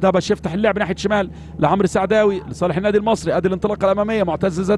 دبش يفتح اللعب ناحيه شمال لعمرو سعداوي لصالح النادي المصري. ادي الانطلاقه الاماميه معتز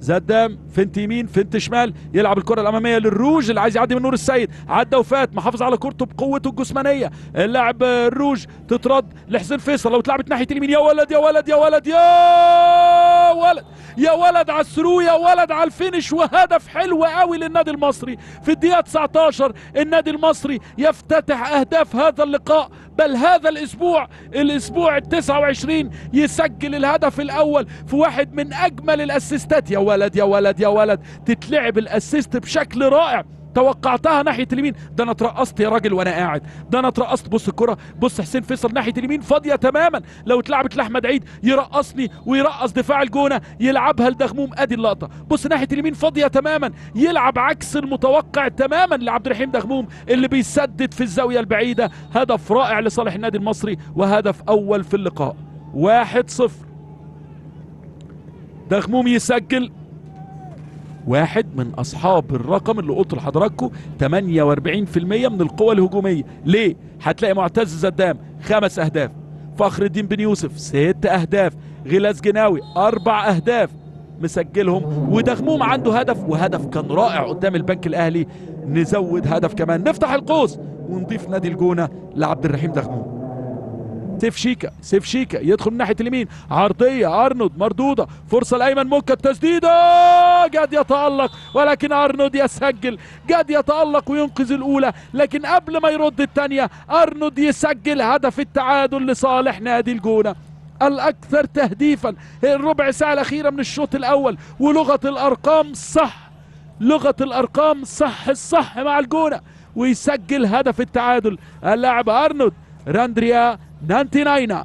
زدام فنت يمين فنت شمال، يلعب الكره الاماميه للروج اللي عايز يعدي من نور السيد، عدى وفات، محافظ على كورته بقوته الجسمانيه اللاعب الروج، تترد لحسين فيصل لو اتلعبت ناحيه اليمين. يا ولد يا ولد يا ولد يا ولد يا ولد على الثرو، يا ولد على الفينش، وهدف حلو قوي للنادي المصري في الدقيقه 19. النادي المصري يفتتح اهداف هذا اللقاء، بل هذا الاسبوع ال29 يسجل الهدف الاول في واحد من اجمل الاسيستات. يا ولد يا ولد يا ولد، تتلعب الاسيست بشكل رائع، توقعتها ناحيه اليمين. ده انا اترقصت يا راجل وانا قاعد، ده انا اترقصت. بص الكره، بص حسين فيصل ناحيه اليمين فاضيه تماما، لو اتلعبت لاحمد عيد يرقصني ويرقص دفاع الجونه، يلعبها لدغموم. ادي اللقطه، بص ناحيه اليمين فاضيه تماما، يلعب عكس المتوقع تماما لعبد الرحيم دغموم اللي بيسدد في الزاويه البعيده. هدف رائع لصالح النادي المصري وهدف اول في اللقاء، 1-0. دغموم يسجل، واحد من اصحاب الرقم اللي قلت لحضراتكم 48% من القوى الهجوميه. ليه؟ هتلاقي معتز زدام 5 اهداف، فخر الدين بن يوسف 6 اهداف، غلاز جناوي 4 اهداف مسجلهم، ودغموم عنده هدف، وهدف كان رائع قدام البنك الاهلي. نزود هدف كمان، نفتح القوس ونضيف نادي الجونه لعبد الرحيم دغموم. سيف شيكا يدخل من ناحيه اليمين، عرضيه ارنولد مردوده، فرصه لايمن مكة، التسديده جاد يتالق ولكن ارنولد يسجل. جاد يتالق وينقذ الاولى، لكن قبل ما يرد الثانيه ارنولد يسجل هدف التعادل لصالح نادي الجونه، الاكثر تهديفا الربع ساعه الاخيره من الشوط الاول. ولغه الارقام صح، لغه الارقام صح الصح مع الجونه، ويسجل هدف التعادل اللاعب أرنو راندريا نانتيناينا.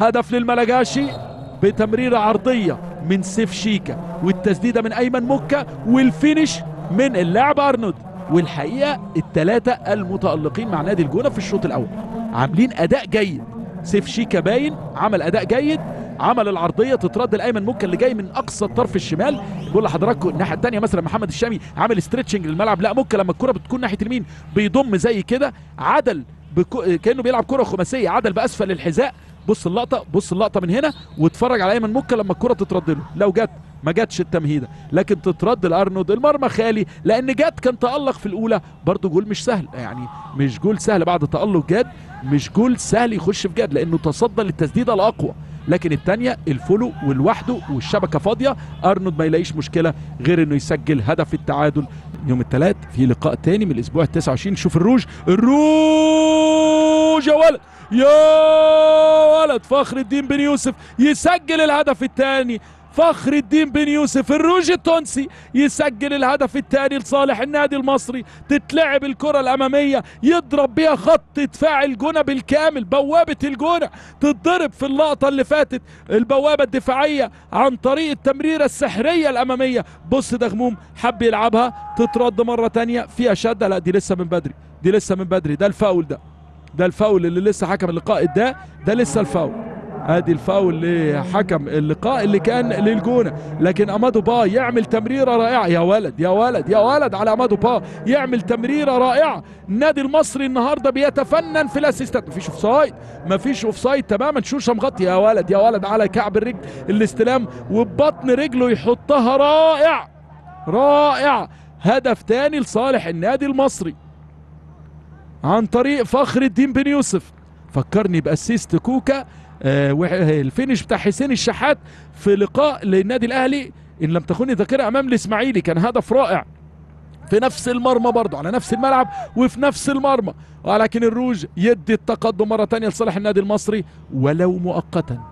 هدف للملاجاشي بتمريره عرضيه من سيف شيكا، والتسديده من ايمن مكة، والفينش من اللاعب ارنولد. والحقيقه الثلاثه المتالقين مع نادي الجونه في الشوط الاول عاملين اداء جيد. سيف شيكا باين عمل اداء جيد، عمل العرضيه تترد لايمن مكة اللي جاي من اقصى الطرف الشمال. بقول لحضراتكم الناحيه الثانيه مثلا محمد الشامي عامل استريتشنج للملعب، لا مكة لما الكره بتكون ناحيه اليمين بيضم زي كده عدل كانه بيلعب كره خماسيه، عدل باسفل الحذاء. بص اللقطه من هنا واتفرج على ايمن مكة لما الكره تترد له، لو جت ما جاتش التمهيده، لكن تترد لارنولد. المرمى خالي لان جاد كان تالق في الاولى، برضه جول مش سهل، يعني مش جول سهل بعد تالق جاد، مش جول سهل يخش في جاد لانه تصدى للتسديده الاقوى، لكن الثانيه الفولو والوحده والشبكه فاضيه، ارنولد ما يلاقيش مشكله غير انه يسجل هدف التعادل. يوم الثلاث في لقاء ثاني من الاسبوع ال29. شوف الروج يا ولد فخر الدين بن يوسف يسجل الهدف الثاني. فخر الدين بن يوسف الروج التونسي يسجل الهدف الثاني لصالح النادي المصري. تتلعب الكره الاماميه يضرب بيها خط دفاع الجونه بالكامل، بوابه الجونه تتضرب في اللقطه اللي فاتت، البوابه الدفاعيه عن طريق التمريره السحريه الاماميه. بص دغموم حب يلعبها، تترد مره ثانيه فيها شده، لا دي لسه من بدري، ده الفاول اللي لسه حكم اللقاء اداه، ده لسه الفاول. ادي الفاول لحكم اللقاء اللي كان للجونه، لكن أمادو باه يعمل تمريره رائعه. يا ولد على أمادو باه، يعمل تمريره رائعه. النادي المصري النهارده بيتفنن في الاسيستات، مفيش اوفسايد تماما. شوشه مغطي، يا ولد على كعب الرجل الاستلام وبطن رجله يحطها رائع. هدف ثاني لصالح النادي المصري عن طريق فخر الدين بن يوسف، فكرني باسيست كوكا والفينش بتاع حسين الشحات في لقاء للنادي الاهلي ان لم تخني ذاكره امام الاسماعيلي، كان هدف رائع في نفس المرمى برضه، على نفس الملعب وفي نفس المرمى، ولكن الروج يدي التقدم مره ثانيه لصالح النادي المصري ولو مؤقتا.